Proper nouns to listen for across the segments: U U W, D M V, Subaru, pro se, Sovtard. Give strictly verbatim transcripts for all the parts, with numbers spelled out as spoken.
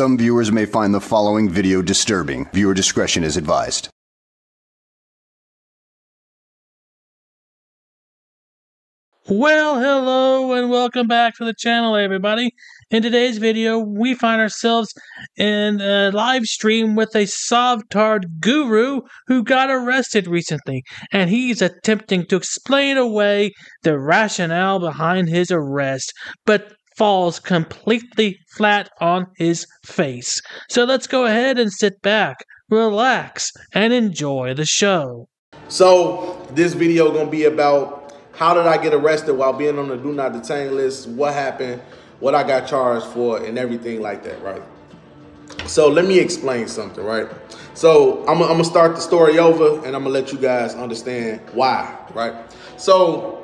some viewers may find the following video disturbing. Viewer discretion is advised. Well, hello and welcome back to the channel, everybody. In today's video, we find ourselves in a live stream with a Sovtard guru who got arrested recently, and he's attempting to explain away the rationale behind his arrest, but falls completely flat on his face. So let's go ahead and sit back, relax, and enjoy the show. So this video gonna be about how did I get arrested while being on the do not detain list? What happened? What I got charged for and everything like that, right? So let me explain something, right? So I'm going to start the story over and I'm going to let you guys understand why, right? So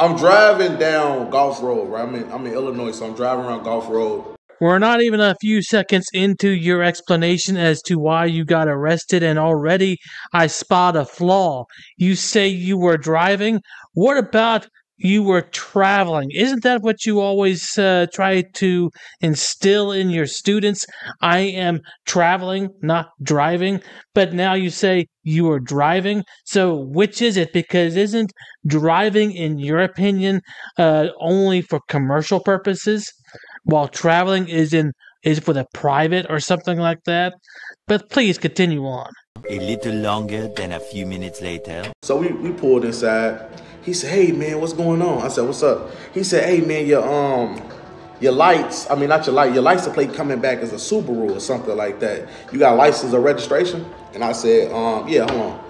I'm driving down Gulf Road, right? I'm in, I'm in Illinois, so I'm driving around Gulf Road. We're not even a few seconds into your explanation as to why you got arrested, and already I spot a flaw. You say you were driving. What about you were traveling? Isn't that what you always uh, try to instill in your students? I am traveling, not driving. But now you say you were driving. So which is it? Because isn't driving, in your opinion, uh, only for commercial purposes? While traveling is in is for the private or something like that. But please continue on. A little longer than a few minutes later. So we, we pulled inside. He said, "Hey man, what's going on?" I said, "What's up?" He said, "Hey man, your um your lights, I mean not your light, your license plate coming back as a Subaru or something like that. You got license or registration?" And I said, um, yeah, hold on.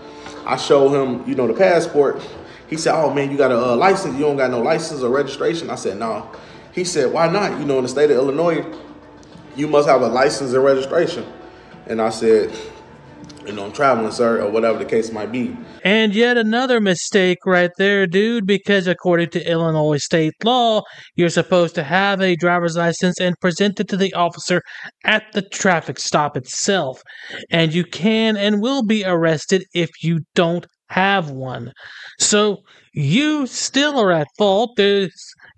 I showed him, you know, the passport. He said, "Oh man, you got a uh, license, you don't got no license or registration." I said, "No." He said, "Why not? You know, in the state of Illinois, you must have a license and registration." And I said, "You know, I'm traveling, sir," or whatever the case might be. And yet another mistake right there, dude, because according to Illinois state law, you're supposed to have a driver's license and present it to the officer at the traffic stop itself. And you can and will be arrested if you don't have one. So you still are at fault. There's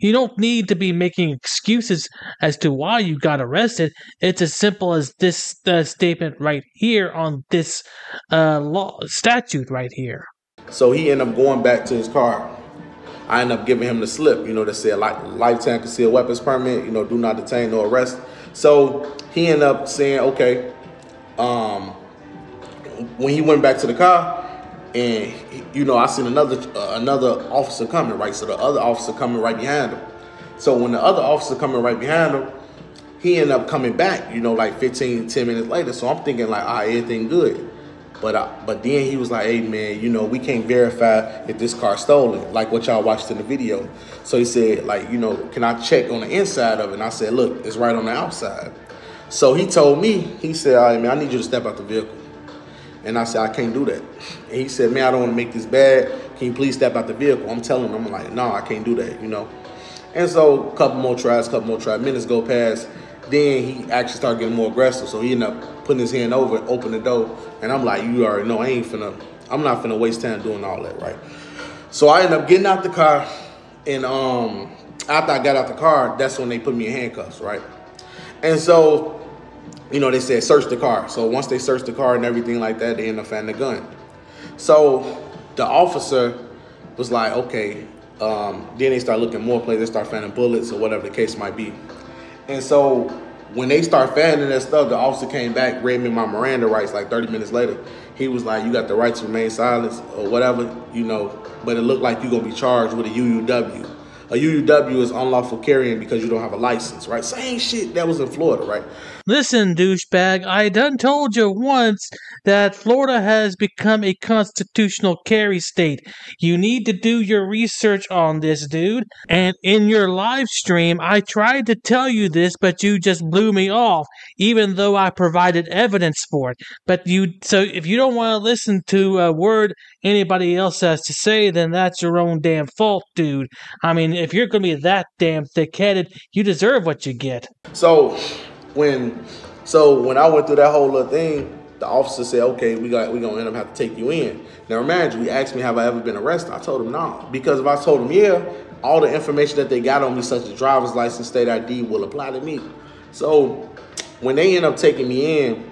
You don't need to be making excuses as to why you got arrested. It's as simple as this uh, statement right here on this uh, law statute right here. So he ended up going back to his car. I ended up giving him the slip, you know, that said like lifetime concealed weapons permit, you know, do not detain nor arrest. So he ended up saying, okay, um, when he went back to the car, and, you know, I seen another uh, another officer coming, right? So the other officer coming right behind him. So when the other officer coming right behind him, he ended up coming back, you know, like fifteen, ten minutes later. So I'm thinking like, all right, everything good. But, I, but then he was like, "Hey, man, you know, we can't verify if this car stolen, like what y'all watched in the video." So he said, like, you know, "Can I check on the inside of it?" And I said, "Look, it's right on the outside." So he told me, he said, "All right, man, I need you to step out the vehicle." And I said, "I can't do that." And he said, "Man, I don't want to make this bad. Can you please step out the vehicle?" I'm telling him, I'm like, "No, I can't do that," you know. And so a couple more tries, couple more tries, minutes go past. Then he actually started getting more aggressive. So he ended up putting his hand over and opened the door. And I'm like, "You already know, I ain't finna, I'm not finna waste time doing all that," right? So I ended up getting out the car. And um, after I got out the car, that's when they put me in handcuffs, right? And so, you know, they said search the car. So once they searched the car and everything like that, they ended up finding a gun. So the officer was like, okay. Um, then they start looking more places. They start finding bullets or whatever the case might be. And so when they start finding that stuff, the officer came back, read me my Miranda rights like thirty minutes later. He was like, "You got the right to remain silent or whatever, you know, but it looked like you're going to be charged with a U U W. A U U W is unlawful carrying because you don't have a license," right? Same shit that was in Florida, right? Listen, douchebag, I done told you once that Florida has become a constitutional carry state. You need to do your research on this, dude. And in your live stream, I tried to tell you this, but you just blew me off, even though I provided evidence for it. But you, so if you don't want to listen to a word anybody else has to say, then that's your own damn fault, dude. I mean, if you're going to be that damn thick-headed, you deserve what you get. So when, so when I went through that whole little thing, the officer said, "Okay, we got, we gonna end up have to take you in." Now, imagine, he asked me, "Have I ever been arrested?" I told him no, because if I told him yeah, all the information that they got on me, such as driver's license, state I D, will apply to me. So When they end up taking me in,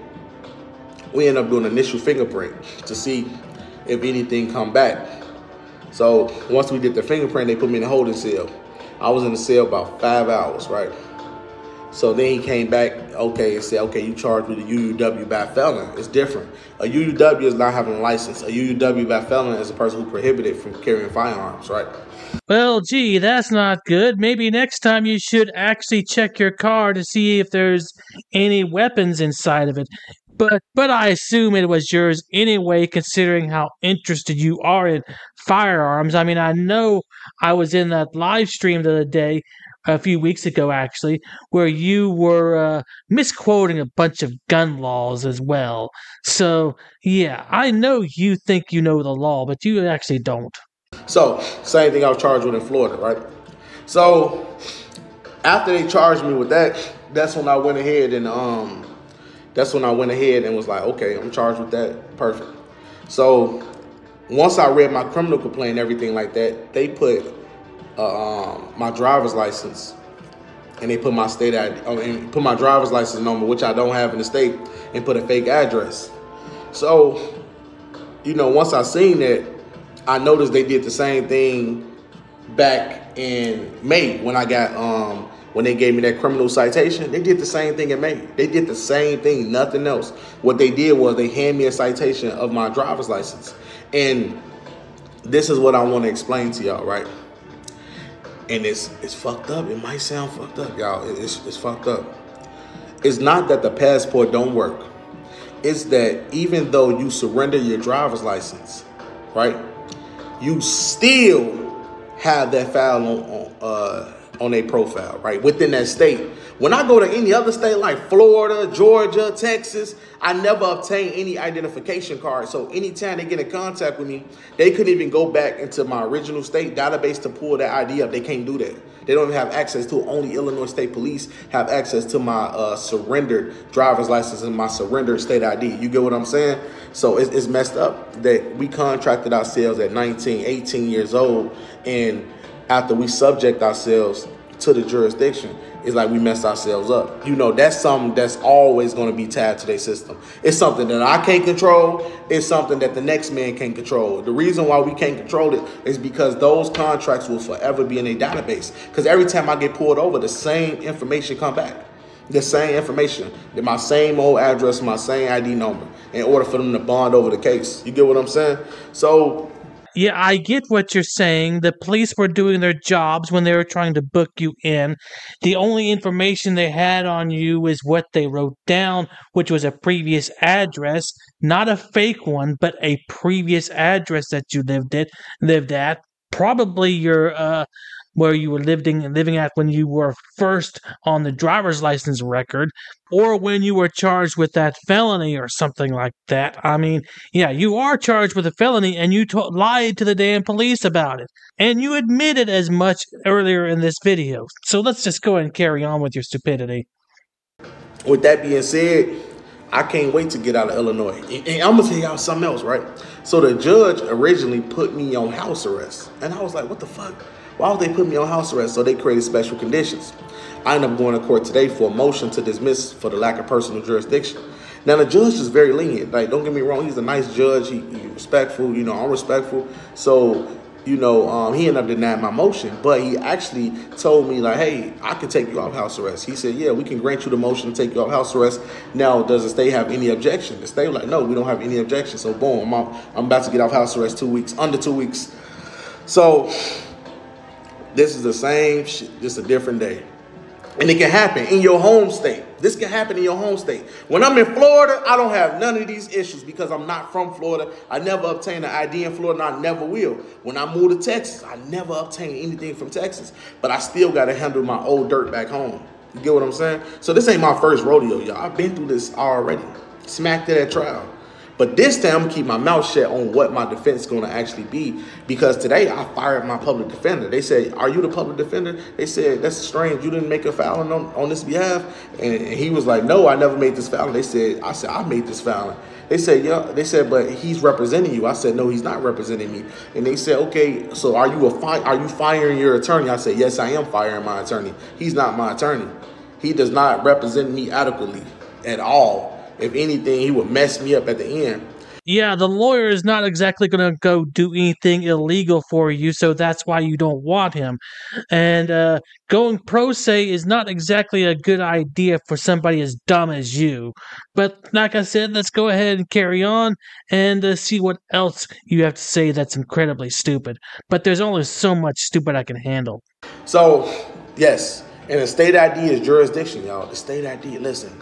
we end up doing initial fingerprint to see if anything come back. So once we did the fingerprint, they put me in a holding cell. I was in the cell about five hours, right? So then he came back, okay, and said, okay, you charged with a U U W by felon. It's different. A U U W is not having a license. A U U W by felon is a person who prohibited from carrying firearms, right? Well, gee, that's not good. Maybe next time you should actually check your car to see if there's any weapons inside of it. But but I assume it was yours anyway, considering how interested you are in firearms. I mean, I know I was in that live stream the other day, a few weeks ago, actually, where you were uh, misquoting a bunch of gun laws as well. So, yeah, I know you think you know the law, but you actually don't. So, same thing I was charged with in Florida, right? So, after they charged me with that, that's when I went ahead and, um, that's when I went ahead and was like, okay, I'm charged with that. Perfect. So, once I read my criminal complaint and everything like that, they put Uh, um, my driver's license, and they put my state I D, oh, and put my driver's license number, which I don't have in the state, and put a fake address. So, you know, once I seen that, I noticed they did the same thing back in May when I got um when they gave me that criminal citation. They did the same thing in May. They did the same thing, nothing else. What they did was they handed me a citation of my driver's license, and this is what I want to explain to y'all, right? And it's it's fucked up. It might sound fucked up, y'all. It's, it's fucked up. It's not that the passport don't work. It's that even though you surrender your driver's license, right, you still have that file on on, uh, on their profile, right, within that state. When I go to any other state like Florida, Georgia, Texas, I never obtain any identification card. So anytime they get in contact with me, they couldn't even go back into my original state database to pull that I D up. They can't do that. They don't even have access to it. Only Illinois State Police have access to my uh, surrendered driver's license and my surrendered state I D. You get what I'm saying? So it's, it's messed up that we contracted ourselves at nineteen, eighteen years old, and after we subject ourselves to the jurisdiction, it's like we messed ourselves up. You know, that's something that's always going to be tied to their system. It's something that I can't control. It's something that the next man can't control. The reason why we can't control it is because those contracts will forever be in a database. Because every time I get pulled over, the same information come back. The same information. My same old address, my same I D number, in order for them to bond over the case. You get what I'm saying? So... yeah, I get what you're saying. The police were doing their jobs when they were trying to book you in. The only information they had on you is what they wrote down, which was a previous address, not a fake one, but a previous address that you lived at, lived at. Probably your uh, where you were living and living at when you were first on the driver's license record, or when you were charged with that felony or something like that. I mean, yeah, you are charged with a felony, and you t lied to the damn police about it, and you admitted as much earlier in this video. So let's just go ahead and carry on with your stupidity. With that being said, I can't wait to get out of Illinois. And I'm gonna tell y'all something else, right? So the judge originally put me on house arrest, and I was like, what the fuck? Why would they put me on house arrest? So they created special conditions. I ended up going to court today for a motion to dismiss for the lack of personal jurisdiction. Now, the judge is very lenient. Like, don't get me wrong, he's a nice judge. He, he respectful, you know, I'm respectful. So, you know, um, he ended up denying my motion, but he actually told me, like, hey, I can take you off house arrest. He said, yeah, we can grant you the motion to take you off house arrest. Now, does the state have any objection? The state was like, no, we don't have any objection. So, boom, I'm, I'm about to get off house arrest two weeks, under two weeks. So... this is the same shit, just a different day. And it can happen in your home state. This can happen in your home state. When I'm in Florida, I don't have none of these issues because I'm not from Florida. I never obtained an I D in Florida, and I never will. When I moved to Texas, I never obtained anything from Texas. But I still got to handle my old dirt back home. You get what I'm saying? So this ain't my first rodeo, y'all. I've been through this already. Smacked it at trial. But this time, I'm going to keep my mouth shut on what my defense is going to actually be, because today I fired my public defender. They said, are you the public defender? They said, that's strange. You didn't make a filing on, on this behalf? And, and he was like, no, I never made this filing. They said, I said, I made this filing. They said, yeah. They said, but he's representing you. I said, no, he's not representing me. And they said, okay, so are you, a fi are you firing your attorney? I said, yes, I am firing my attorney. He's not my attorney. He does not represent me adequately. at all. If anything, he would mess me up at the end. Yeah, the lawyer is not exactly going to go do anything illegal for you, so that's why you don't want him. And uh, going pro se is not exactly a good idea for somebody as dumb as you. But like I said, let's go ahead and carry on and uh, see what else you have to say that's incredibly stupid. But there's only so much stupid I can handle. So, yes, and the state I D is jurisdiction, y'all. The state I D, listen,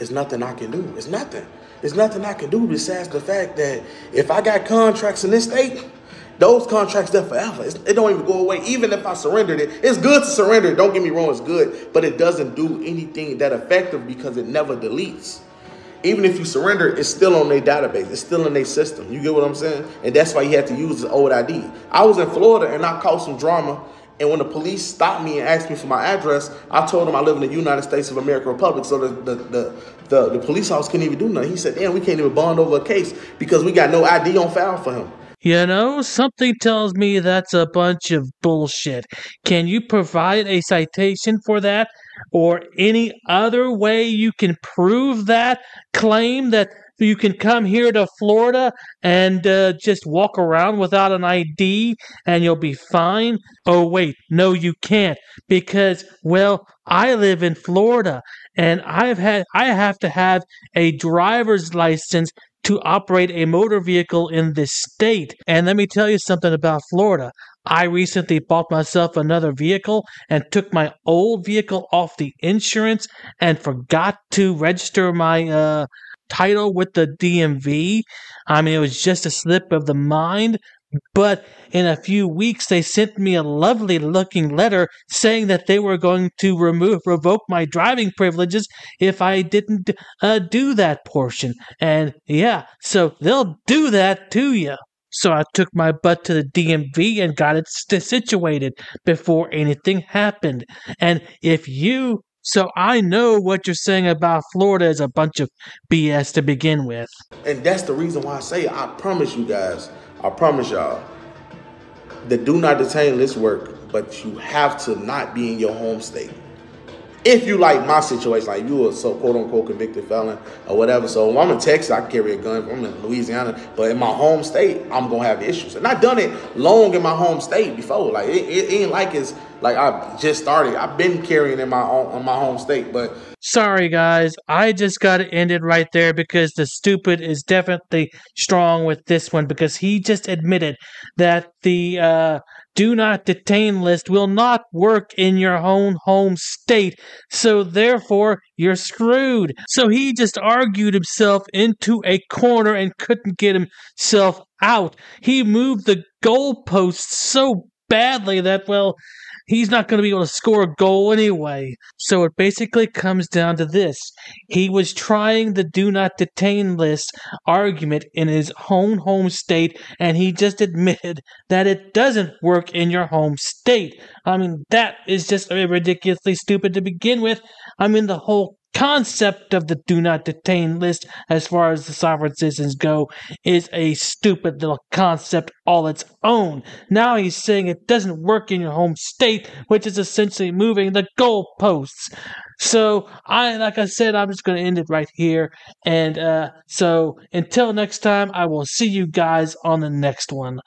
it's nothing I can do. It's nothing. There's nothing I can do besides the fact that if I got contracts in this state, those contracts there forever. It's, it don't even go away. Even if I surrendered it, it's good to surrender. Don't get me wrong, it's good, but it doesn't do anything that effective because it never deletes. Even if you surrender, it's still on their database. It's still in their system. You get what I'm saying? And that's why you have to use the old I D. I was in Florida and I caused some drama. And when the police stopped me and asked me for my address, I told them I live in the United States of America Republic. So the, the, the, the, the police officer couldn't even do nothing. He said, damn, we can't even bond over a case because we got no I D on file for him. You know, something tells me that's a bunch of bullshit. Can you provide a citation for that or any other way you can prove that claim that you can come here to Florida and uh, just walk around without an I D and you'll be fine? Oh, wait, no, you can't because, well, I live in Florida and I've had I have to have a driver's license to operate a motor vehicle in this state. And let me tell you something about Florida. I recently bought myself another vehicle and took my old vehicle off the insurance and forgot to register my uh, title with the D M V. I mean, it was just a slip of the mind. But in a few weeks, they sent me a lovely looking letter saying that they were going to remove, revoke my driving privileges if I didn't uh, do that portion. And yeah, so they'll do that to you. So I took my butt to the D M V and got it st- situated before anything happened. And if you... So I know what you're saying about Florida is a bunch of B S to begin with. And that's the reason why I say it. I promise you guys, I promise y'all, the do not detain list work, but you have to not be in your home state. If you like my situation, like you are so quote unquote convicted felon or whatever. So if I'm in Texas, I can carry a gun. If I'm in Louisiana, but in my home state, I'm gonna have issues. And I've done it long in my home state before. Like it, it ain't like it's like I just started. I've been carrying in my own in my home state, but sorry guys, I just got to end it right there because the stupid is definitely strong with this one because he just admitted that the uh, do not detain list will not work in your own home state, so therefore you're screwed. So he just argued himself into a corner and couldn't get himself out. He moved the goalposts so badly that, well, he's not going to be able to score a goal anyway. So it basically comes down to this. He was trying the do not detain list argument in his own home state, and he just admitted that it doesn't work in your home state. I mean, that is just ridiculously stupid to begin with. I mean, the whole concept of the do not detain list, as far as the sovereign citizens go, is a stupid little concept all its own. Now he's saying it doesn't work in your home state, which is essentially moving the goalposts. So I, like I said, I'm just going to end it right here. And uh, so until next time, I will see you guys on the next one.